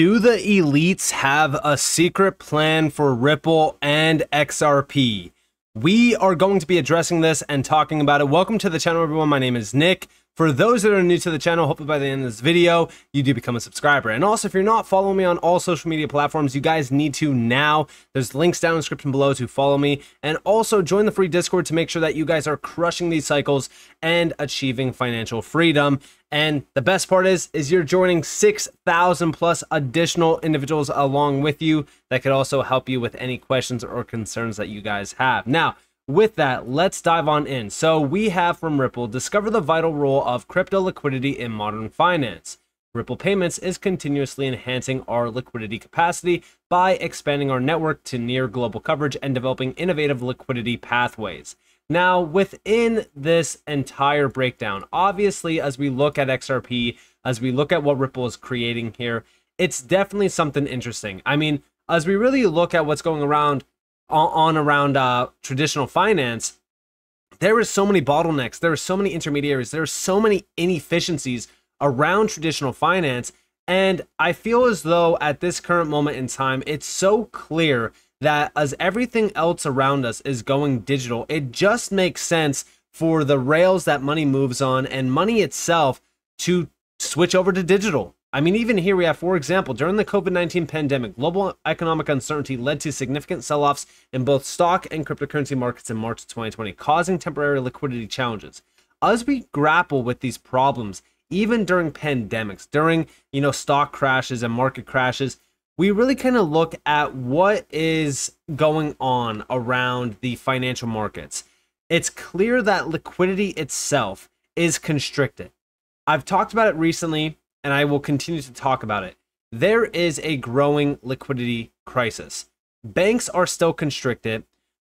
Do the elites have a secret plan for Ripple and XRP? We are going to be addressing this and talking about it. Welcome to the channel, everyone. My name is Nick. For those that are new to the channel, hopefully by the end of this video, you do become a subscriber. And also, if you're not following me on all social media platforms, you guys need to now. There's links down in the description below to follow me. And also join the free Discord to make sure that you guys are crushing these cycles and achieving financial freedom. And the best part is you're joining 6,000 plus additional individuals along with you that could also help you with any questions or concerns that you guys have. Now, with that, let's dive on in. So we have from Ripple, discover the vital role of crypto liquidity in modern finance. Ripple Payments is continuously enhancing our liquidity capacity by expanding our network to near global coverage and developing innovative liquidity pathways. Now, within this entire breakdown, obviously, as we look at XRP, as we look at what Ripple is creating here, it's definitely something interesting. I mean, as we really look at what's going around around traditional finance, there is so many bottlenecks, there are so many intermediaries, there are so many inefficiencies around traditional finance, and I feel as though at this current moment in time, it's so clear that as everything else around us is going digital, it just makes sense for the rails that money moves on and money itself to switch over to digital. I mean, even here we have, for example, during the COVID-19 pandemic, global economic uncertainty led to significant sell-offs in both stock and cryptocurrency markets in March 2020, causing temporary liquidity challenges. As we grapple with these problems, even during pandemics, during, you know, stock crashes and market crashes, we really kind of look at what is going on around the financial markets. It's clear that liquidity itself is constricted. I've talked about it recently, and I will continue to talk about it. There is a growing liquidity crisis. Banks are still constricted.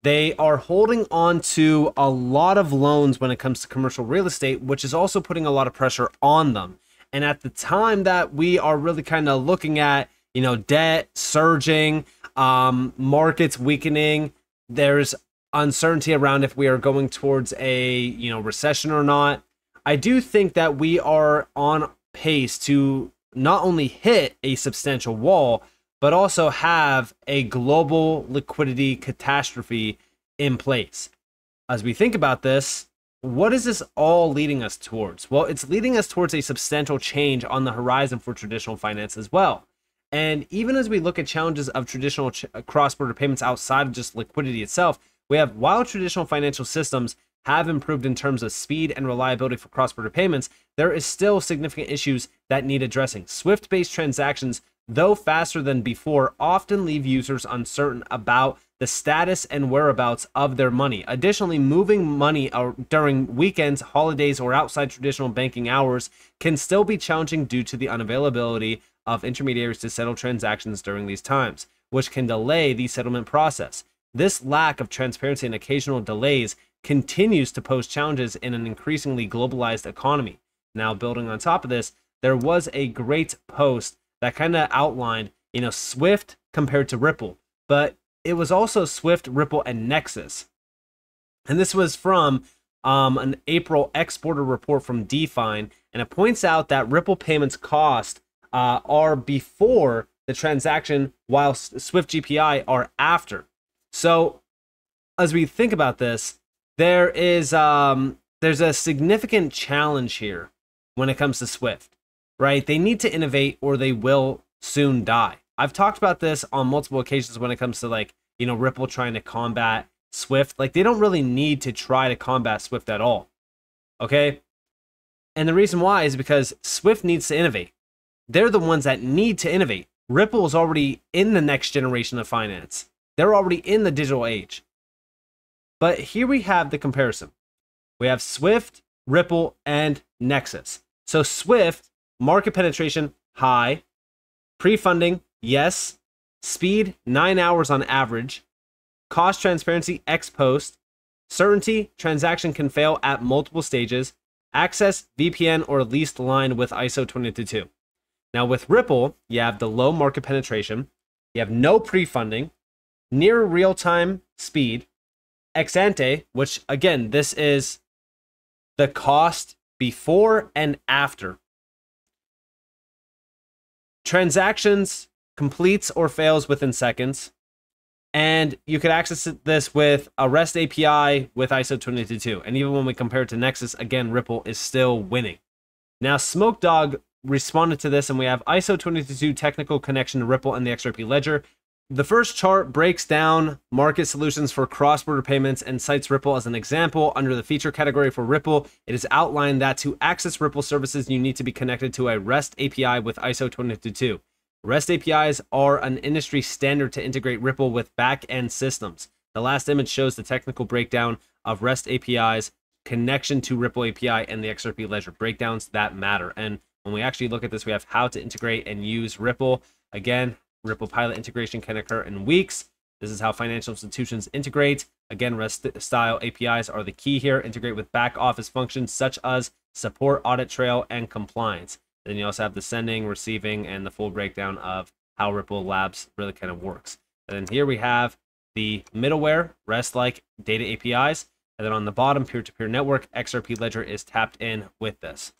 They are holding on to a lot of loans when it comes to commercial real estate, which is also putting a lot of pressure on them. And at the time that we are really kind of looking at, you know, debt surging, markets weakening, there's uncertainty around if we are going towards a, you know, recession or not. I do think that we are on pace to not only hit a substantial wall, but also have a global liquidity catastrophe in place. As we think about this, what is this all leading us towards? Well, it's leading us towards a substantial change on the horizon for traditional finance as well. And even as we look at challenges of traditional cross-border payments outside of just liquidity itself, we have, while traditional financial systems have improved in terms of speed and reliability for cross-border payments, there is still significant issues that need addressing. SWIFT-based transactions, though faster than before, often leave users uncertain about the status and whereabouts of their money. Additionally, moving money during weekends, holidays, or outside traditional banking hours can still be challenging due to the unavailability of intermediaries to settle transactions during these times, which can delay the settlement process. This lack of transparency and occasional delays continues to pose challenges in an increasingly globalized economy. Now, building on top of this, there was a great post that kind of outlined, you know, SWIFT compared to Ripple, but it was also SWIFT, Ripple, and Nexus. And this was from an April exporter report from DeFine, and it points out that Ripple payments cost are before the transaction, while SWIFT GPI are after. So as we think about this, there is there's a significant challenge here when it comes to SWIFT, right? They need to innovate or they will soon die. I've talked about this on multiple occasions when it comes to, like, you know, Ripple trying to combat SWIFT. Like, they don't really need to try to combat SWIFT at all, okay? And the reason why is because SWIFT needs to innovate. They're the ones that need to innovate. Ripple is already in the next generation of finance. They're already in the digital age. But here we have the comparison. We have SWIFT, Ripple, and Nexus. So SWIFT, market penetration, high. Pre-funding, yes. Speed, 9 hours on average. Cost transparency, ex-post. Certainty, transaction can fail at multiple stages. Access, VPN, or leased line with ISO 20022. Now with Ripple, you have the low market penetration. You have no pre-funding. Near real-time speed. Ex ante, which again, this is the cost before and after. transactions completes or fails within seconds. And you could access this with a REST API with ISO 20022. And even when we compare it to Nexus, again, Ripple is still winning. Now, Smoke Dog responded to this, and we have ISO 20022 technical connection to Ripple and the XRP Ledger. The first chart breaks down market solutions for cross-border payments and cites Ripple as an example. Under the feature category for Ripple, it is outlined that to access Ripple services, you need to be connected to a REST API with ISO 20022. REST APIs are an industry standard to integrate Ripple with back-end systems. The last image shows the technical breakdown of REST APIs, connection to Ripple API, and the XRP Ledger breakdowns that matter. And when we actually look at this, we have how to integrate and use Ripple. Again, Ripple pilot integration can occur in weeks. This is how financial institutions integrate. Again, REST-style APIs are the key here. Integrate with back-office functions such as support, audit trail, and compliance. Then you also have the sending, receiving, and the full breakdown of how Ripple Labs really kind of works. And then here we have the middleware, REST-like data APIs. And then on the bottom, peer-to-peer network, XRP Ledger is tapped in with this.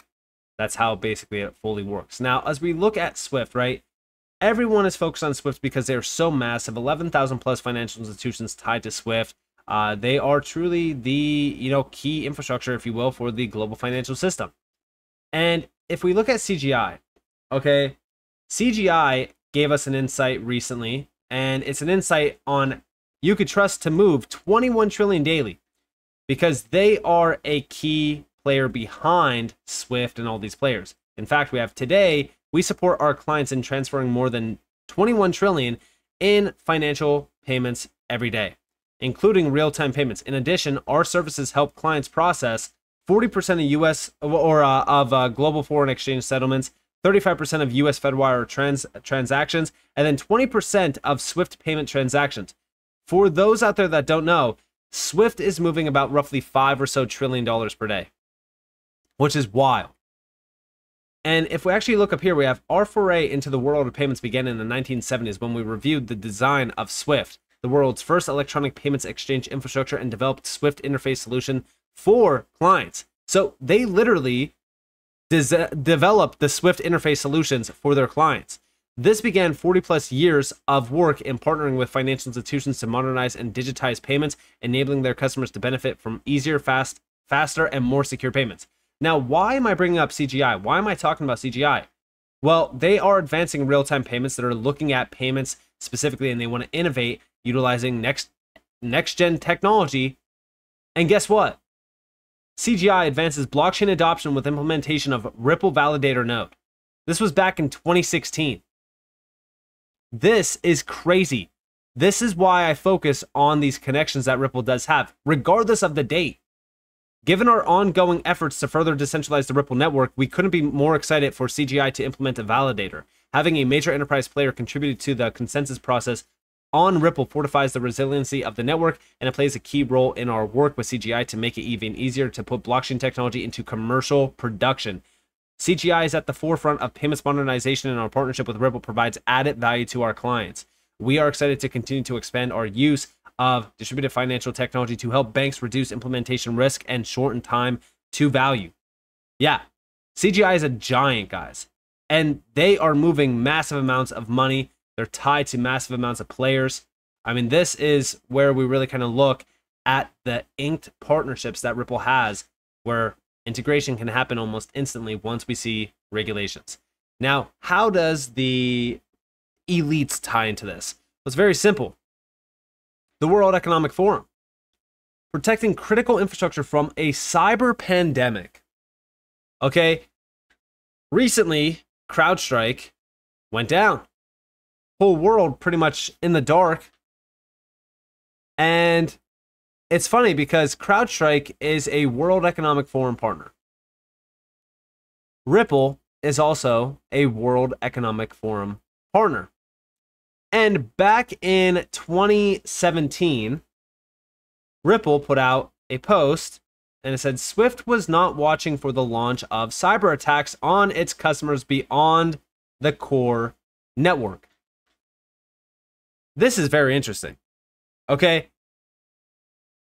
That's how basically it fully works. Now, as we look at SWIFT, right? Everyone is focused on SWIFT because they are so massive. 11,000 plus financial institutions tied to SWIFT. They are truly the, key infrastructure, if you will, for the global financial system. And if we look at CGI, okay, CGI gave us an insight recently, and it's an insight on you could trust to move 21 trillion daily because they are a key player behind SWIFT and all these players. In fact, we have today, we support our clients in transferring more than 21 trillion in financial payments every day, including real-time payments. In addition, our services help clients process 40% of U.S. or global foreign exchange settlements, 35% of U.S. Fedwire transactions, and then 20% of SWIFT payment transactions. For those out there that don't know, SWIFT is moving about roughly $5 or so trillion per day, which is wild. And if we actually look up here, we have our foray into the world of payments began in the 1970s when we reviewed the design of SWIFT, the world's first electronic payments exchange infrastructure, and developed SWIFT interface solution for clients. So they literally developed the SWIFT interface solutions for their clients. This began 40 plus years of work in partnering with financial institutions to modernize and digitize payments, enabling their customers to benefit from easier, faster, and more secure payments. Now, why am I bringing up CGI? Why am I talking about CGI? Well, they are advancing real-time payments that are looking at payments specifically, and they want to innovate utilizing next-gen technology. And guess what? CGI advances blockchain adoption with implementation of Ripple Validator Node. This was back in 2016. This is crazy. This is why I focus on these connections that Ripple does have, regardless of the date. Given our ongoing efforts to further decentralize the Ripple network, we couldn't be more excited for CGI to implement a validator. Having a major enterprise player contribute to the consensus process on Ripple fortifies the resiliency of the network, and it plays a key role in our work with CGI to make it even easier to put blockchain technology into commercial production. CGI is at the forefront of payments modernization, and our partnership with Ripple provides added value to our clients. We are excited to continue to expand our use of distributed financial technology to help banks reduce implementation risk and shorten time to value. Yeah, CGI is a giant, guys, and they are moving massive amounts of money. They're tied to massive amounts of players. I mean, this is where we really kind of look at the inked partnerships that Ripple has, where integration can happen almost instantly once we see regulations. Now, how does the elites tie into this? Well, it's very simple. The World Economic Forum. Protecting critical infrastructure from a cyber pandemic. Okay. Recently, CrowdStrike went down. Whole world pretty much in the dark. And it's funny because CrowdStrike is a World Economic Forum partner. Ripple is also a World Economic Forum partner. And back in 2017, Ripple put out a post and it said SWIFT was not watching for the launch of cyber attacks on its customers beyond the core network. This is very interesting, okay?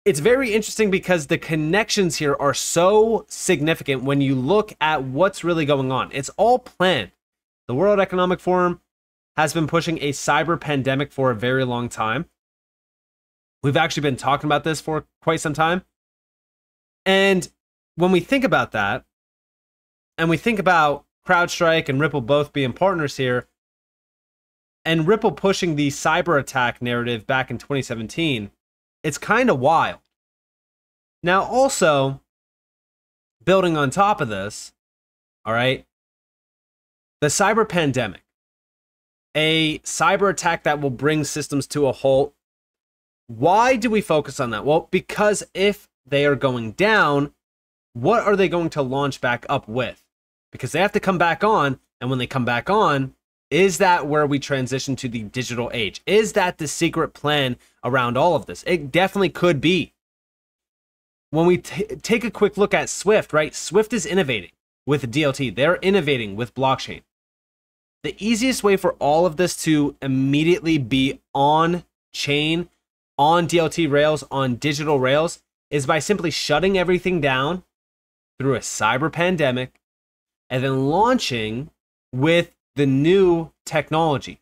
It's very interesting because the connections here are so significant when you look at what's really going on. It's all planned. The World Economic Forum has been pushing a cyber pandemic for a very long time. We've actually been talking about this for quite some time. And when we think about that, and we think about CrowdStrike and Ripple both being partners here, and Ripple pushing the cyber attack narrative back in 2017, it's kind of wild. Now, also, building on top of this, all right, the cyber pandemic, a cyber attack that will bring systems to a halt. Why do we focus on that? Well, because if they are going down, what are they going to launch back up with? Because they have to come back on, and when they come back on, is that where we transition to the digital age? Is that the secret plan around all of this? It definitely could be. When we take a quick look at SWIFT, right? SWIFT is innovating with DLT. They're innovating with blockchain. The easiest way for all of this to immediately be on chain, on DLT rails, on digital rails, is by simply shutting everything down through a cyber pandemic and then launching with the new technology.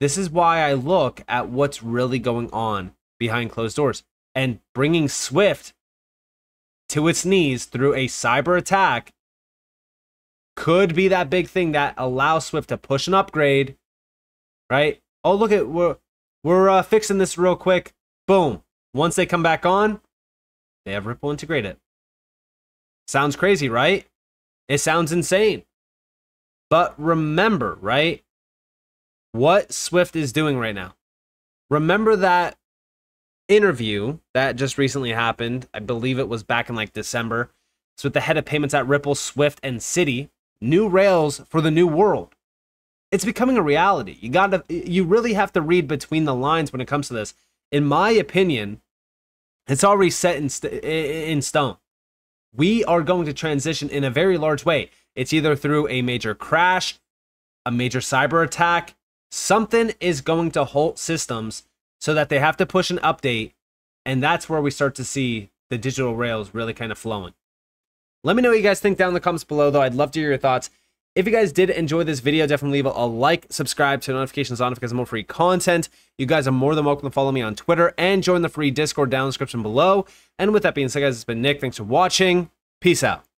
This is why I look at what's really going on behind closed doors and bringing SWIFT to its knees through a cyber attack could be that big thing that allows SWIFT to push an upgrade, right? Oh, look at, we're fixing this real quick. Boom. Once they come back on, they have Ripple integrated. Sounds crazy, right? It sounds insane. But remember, right, what SWIFT is doing right now. Remember that interview that just recently happened. I believe it was back in like December. It's with the head of payments at Ripple, SWIFT, and Citi. New rails for the new world. It's becoming a reality. You really have to read between the lines when it comes to this. In my opinion, it's already set in stone. We are going to transition in a very large way. It's either through a major crash, a major cyber attack. Something is going to halt systems so that they have to push an update. And that's where we start to see the digital rails really kind of flowing. Let me know what you guys think down in the comments below, though. I'd love to hear your thoughts. If you guys did enjoy this video, definitely leave a like, subscribe, turn notifications on if you guys have more free content. You guys are more than welcome to follow me on Twitter and join the free Discord down in the description below. And with that being said, guys, it's been Nick. Thanks for watching. Peace out.